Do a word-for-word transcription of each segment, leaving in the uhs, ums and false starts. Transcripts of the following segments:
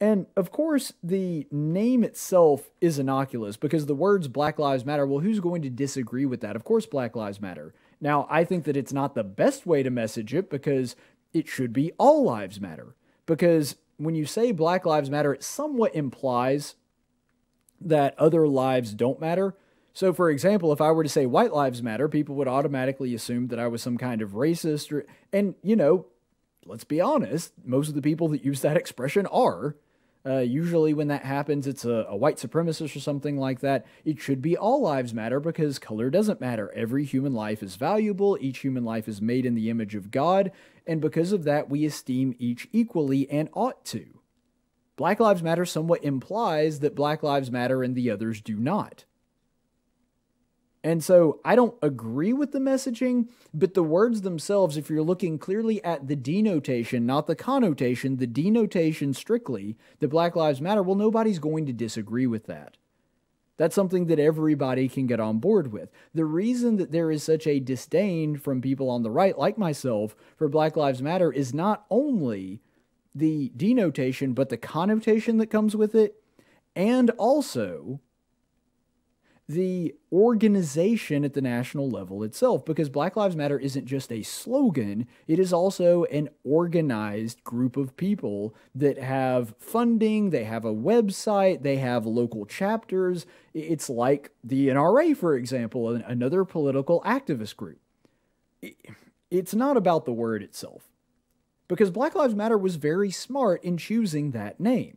And, of course, the name itself is innocuous because the words Black Lives Matter, well, who's going to disagree with that? Of course, Black Lives Matter. Now, I think that it's not the best way to message it because it should be all lives matter. Because when you say Black Lives Matter, it somewhat implies that other lives don't matter. So, for example, if I were to say White Lives Matter, people would automatically assume that I was some kind of racist. Or, and, you know, let's be honest, most of the people that use that expression are. Uh, usually when that happens, it's a, a white supremacist or something like that. It should be all lives matter because color doesn't matter. Every human life is valuable. Each human life is made in the image of God. And because of that, we esteem each equally and ought to. Black Lives Matter somewhat implies that Black Lives Matter and the others do not. And so I don't agree with the messaging, but the words themselves, if you're looking clearly at the denotation, not the connotation, the denotation strictly, the Black Lives Matter, well, nobody's going to disagree with that. That's something that everybody can get on board with. The reason that there is such a disdain from people on the right, like myself, for Black Lives Matter is not only the denotation, but the connotation that comes with it, and also the organization at the national level itself, because Black Lives Matter isn't just a slogan, it is also an organized group of people that have funding, they have a website, they have local chapters. It's like the N R A, for example, another political activist group. It's not about the word itself, because Black Lives Matter was very smart in choosing that name.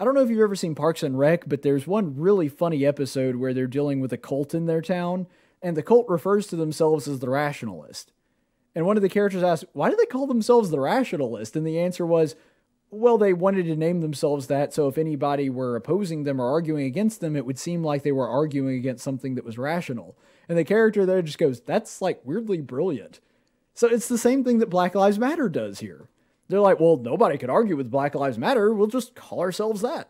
I don't know if you've ever seen Parks and Rec, but there's one really funny episode where they're dealing with a cult in their town, and the cult refers to themselves as the Rationalist. And one of the characters asked, why do they call themselves the Rationalist? And the answer was, well, they wanted to name themselves that, so if anybody were opposing them or arguing against them, it would seem like they were arguing against something that was rational. And the character there just goes, that's like weirdly brilliant. So it's the same thing that Black Lives Matter does here. They're like, well, nobody could argue with Black Lives Matter. We'll just call ourselves that.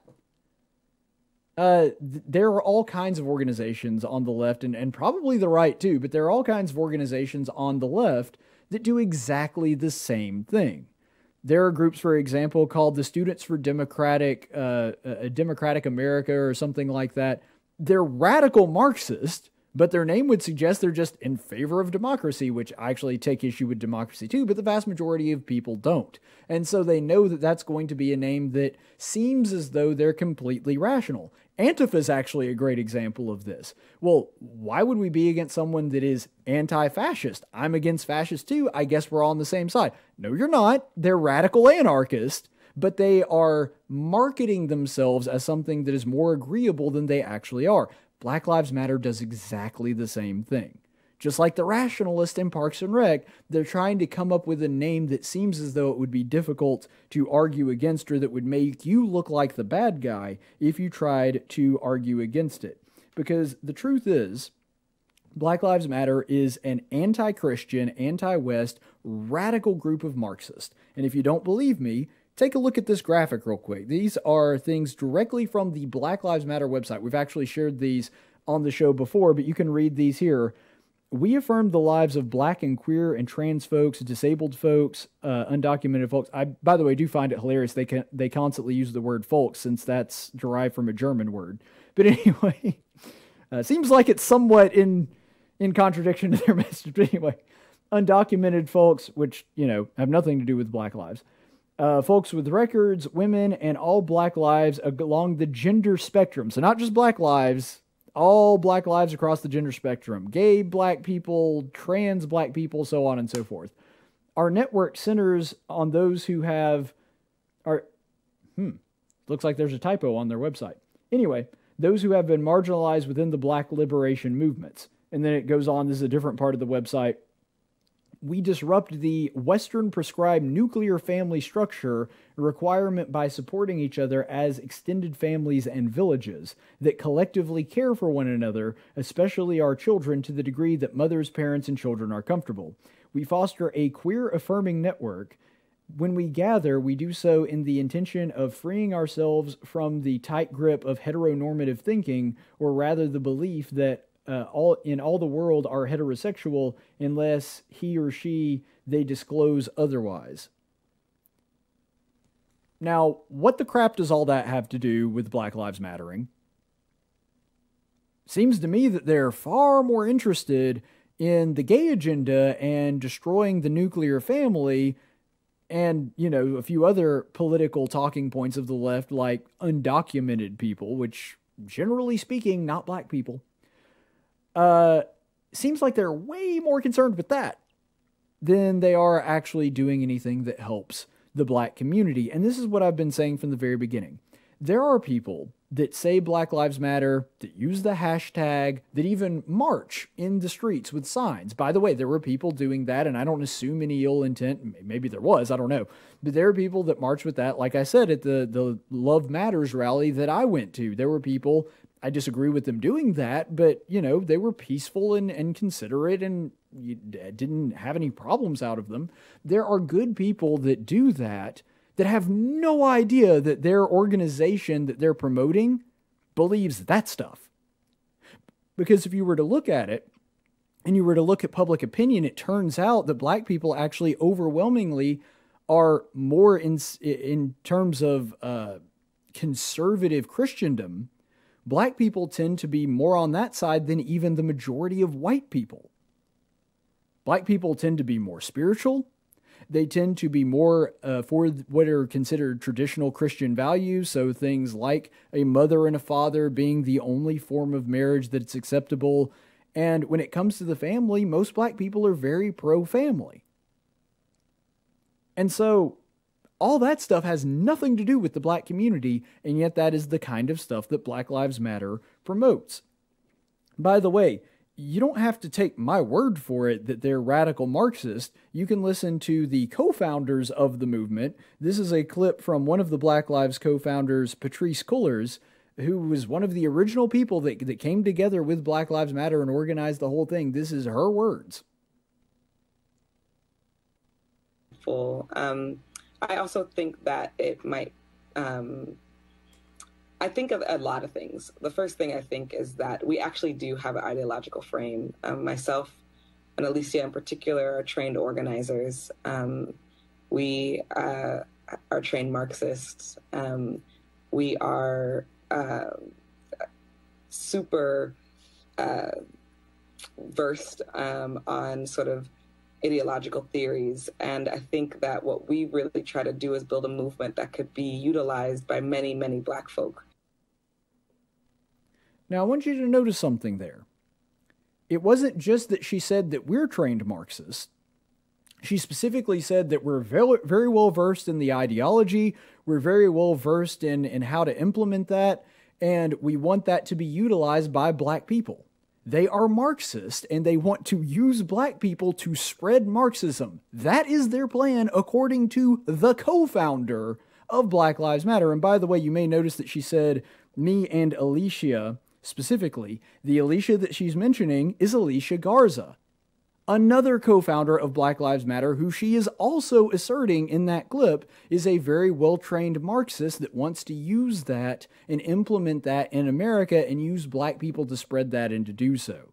Uh, th there are all kinds of organizations on the left, and, and probably the right too, but there are all kinds of organizations on the left that do exactly the same thing. There are groups, for example, called the Students for Democratic, uh, uh, Democratic America or something like that. They're radical Marxist, but their name would suggest they're just in favor of democracy, which I actually take issue with democracy too, but the vast majority of people don't. And so they know that that's going to be a name that seems as though they're completely rational. Antifa is actually a great example of this. Well, why would we be against someone that is anti-fascist? I'm against fascist too. I guess we're all on the same side. No, you're not. They're radical anarchists, but they are marketing themselves as something that is more agreeable than they actually are. Black Lives Matter does exactly the same thing. Just like the Rationalist in Parks and Rec, they're trying to come up with a name that seems as though it would be difficult to argue against, or that would make you look like the bad guy if you tried to argue against it. Because the truth is, Black Lives Matter is an anti-Christian, anti-West, radical group of Marxists. And if you don't believe me, take a look at this graphic real quick. These are things directly from the Black Lives Matter website. We've actually shared these on the show before, but you can read these here. We affirm the lives of black and queer and trans folks, disabled folks, uh, undocumented folks. I, by the way, do find it hilarious. They can, they constantly use the word folks since that's derived from a German word. But anyway, uh, seems like it's somewhat in, in contradiction to their message. But anyway, undocumented folks, which, you know, have nothing to do with black lives. Uh, folks with records, women, and all black lives along the gender spectrum. So not just black lives, all black lives across the gender spectrum. Gay black people, trans black people, so on and so forth. Our network centers on those who have... Our, hmm, looks like there's a typo on their website. Anyway, those who have been marginalized within the black liberation movements. And then it goes on, this is a different part of the website. We disrupt the Western prescribed nuclear family structure requirement by supporting each other as extended families and villages that collectively care for one another, especially our children, to the degree that mothers, parents, and children are comfortable. We foster a queer-affirming network. When we gather, we do so in the intention of freeing ourselves from the tight grip of heteronormative thinking, or rather the belief that Uh, all in all the world are heterosexual unless he or she they disclose otherwise. Now, what the crap does all that have to do with Black Lives Mattering? Seems to me that they're far more interested in the gay agenda and destroying the nuclear family and, you know, a few other political talking points of the left, like undocumented people, which, generally speaking, not black people. Uh, seems like they're way more concerned with that than they are actually doing anything that helps the black community. And this is what I've been saying from the very beginning. There are people that say Black Lives Matter, that use the hashtag, that even march in the streets with signs. By the way, there were people doing that, and I don't assume any ill intent. Maybe there was, I don't know. But there are people that march with that. Like I said, at the, the Love Matters rally that I went to, there were people, I disagree with them doing that, but, you know, they were peaceful and, and considerate and you didn't have any problems out of them. There are good people that do that, that have no idea that their organization that they're promoting believes that stuff. Because if you were to look at it, and you were to look at public opinion, it turns out that black people actually overwhelmingly are more in, in terms of uh, conservative Christendom, black people tend to be more on that side than even the majority of white people. Black people tend to be more spiritual. They tend to be more uh, for what are considered traditional Christian values, so things like a mother and a father being the only form of marriage that's acceptable. And when it comes to the family, most black people are very pro-family. And so all that stuff has nothing to do with the black community, and yet that is the kind of stuff that Black Lives Matter promotes. By the way, you don't have to take my word for it that they're radical Marxists. You can listen to the co-founders of the movement. This is a clip from one of the Black Lives co-founders, Patrisse Cullors, who was one of the original people that, that came together with Black Lives Matter and organized the whole thing. This is her words. Um, I also think that it might... Um, I think of a lot of things. The first thing I think is that we actually do have an ideological frame. Um, myself and Alicia in particular are trained organizers. Um, we uh, are trained Marxists. Um, we are uh, super uh, versed um, on sort of ideological theories. And I think that what we really try to do is build a movement that could be utilized by many, many black folk. Now, I want you to notice something there. It wasn't just that she said that we're trained Marxists. She specifically said that we're very, very well versed in the ideology. We're very well versed in, in how to implement that. And we want that to be utilized by black people. They are Marxist, and they want to use black people to spread Marxism. That is their plan, according to the co-founder of Black Lives Matter. And by the way, you may notice that she said me and Alicia specifically. The Alicia that she's mentioning is Alicia Garza, another co-founder of Black Lives Matter, who she is also asserting in that clip is a very well-trained Marxist that wants to use that and implement that in America and use black people to spread that and to do so.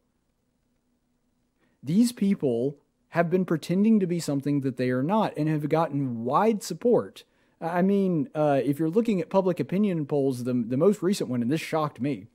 These people have been pretending to be something that they are not and have gotten wide support. I mean, uh, if you're looking at public opinion polls, the, the most recent one, and this shocked me,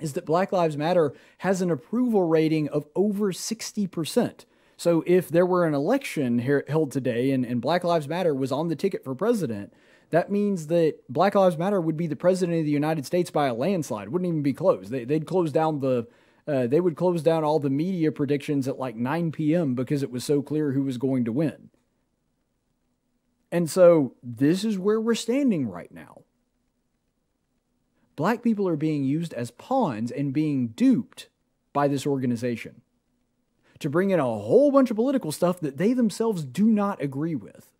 is that Black Lives Matter has an approval rating of over sixty percent. So if there were an election here held today and, and Black Lives Matter was on the ticket for president, that means that Black Lives Matter would be the president of the United States by a landslide. Wouldn't even be close. They, they'd close down the, uh, they would close down all the media predictions at like nine p m because it was so clear who was going to win. And so this is where we're standing right now. Black people are being used as pawns and being duped by this organization to bring in a whole bunch of political stuff that they themselves do not agree with.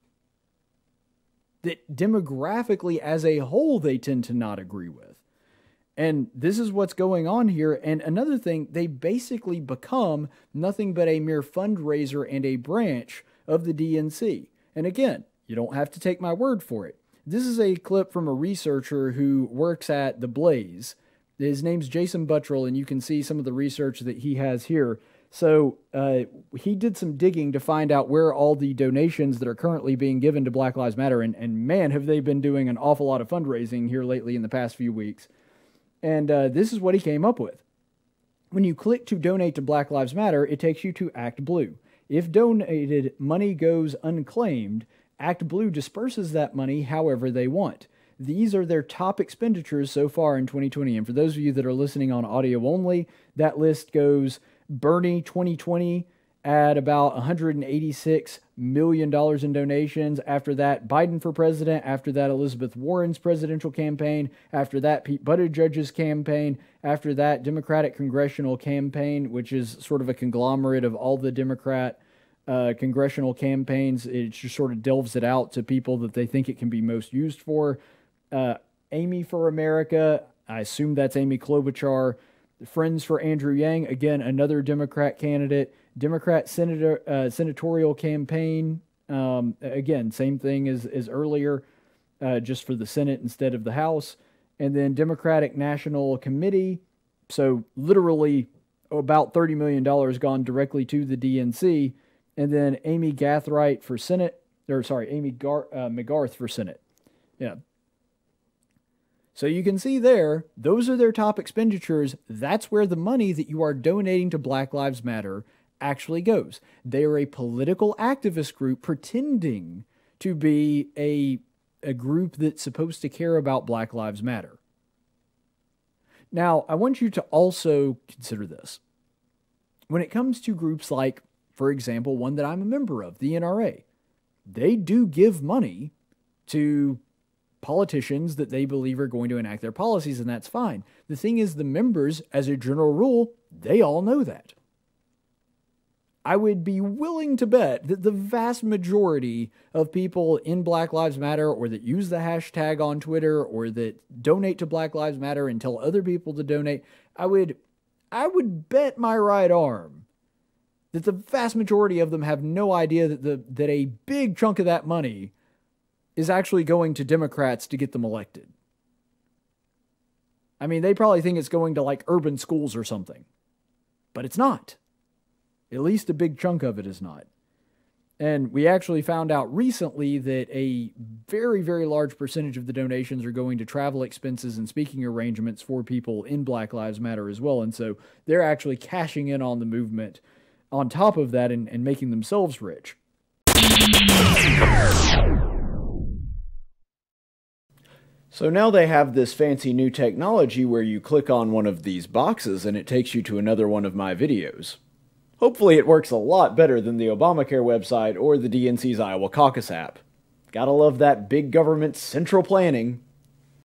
That demographically as a whole, they tend to not agree with. And this is what's going on here. And another thing, they basically become nothing but a mere fundraiser and a branch of the D N C. And again, you don't have to take my word for it. This is a clip from a researcher who works at The Blaze. His name's Jason Buttrell, and you can see some of the research that he has here. So uh, he did some digging to find out where all the donations that are currently being given to Black Lives Matter, and, and man, have they been doing an awful lot of fundraising here lately in the past few weeks. And uh, this is what he came up with. When you click to donate to Black Lives Matter, it takes you to ActBlue. If donated money goes unclaimed, ActBlue disperses that money however they want. These are their top expenditures so far in twenty twenty. And for those of you that are listening on audio only, that list goes Bernie twenty twenty at about one hundred eighty-six million dollars in donations. After that, Biden for president. After that, Elizabeth Warren's presidential campaign. After that, Pete Buttigieg's campaign. After that, Democratic congressional campaign, which is sort of a conglomerate of all the Democrat Uh, congressional campaigns. It just sort of delves it out to people that they think it can be most used for. Uh, Amy for America, I assume that's Amy Klobuchar. Friends for Andrew Yang, again, another Democrat candidate. Democrat senator uh, senatorial campaign, um, again, same thing as, as earlier, uh, just for the Senate instead of the House. And then Democratic National Committee, so literally about thirty million dollars gone directly to the D N C. And then Amy Gathright for Senate, or sorry, Amy Gar- uh, McGarth for Senate. Yeah. So you can see there, those are their top expenditures. That's where the money that you are donating to Black Lives Matter actually goes. They are a political activist group pretending to be a, a group that's supposed to care about Black Lives Matter. Now, I want you to also consider this. When it comes to groups like, for example, one that I'm a member of, the N R A. They do give money to politicians that they believe are going to enact their policies, and that's fine. The thing is, the members, as a general rule, they all know that. I would be willing to bet that the vast majority of people in Black Lives Matter, or that use the hashtag on Twitter, or that donate to Black Lives Matter and tell other people to donate, I would, I would bet my right arm that the vast majority of them have no idea that the that a big chunk of that money is actually going to Democrats to get them elected. I mean, they probably think it's going to, like, urban schools or something. But it's not. At least a big chunk of it is not. And we actually found out recently that a very, very large percentage of the donations are going to travel expenses and speaking arrangements for people in Black Lives Matter as well. And so they're actually cashing in on the movement on top of that, and, and making themselves rich. So now they have this fancy new technology where you click on one of these boxes and it takes you to another one of my videos. Hopefully it works a lot better than the Obamacare website or the D N C's Iowa Caucus app. Gotta love that big government central planning.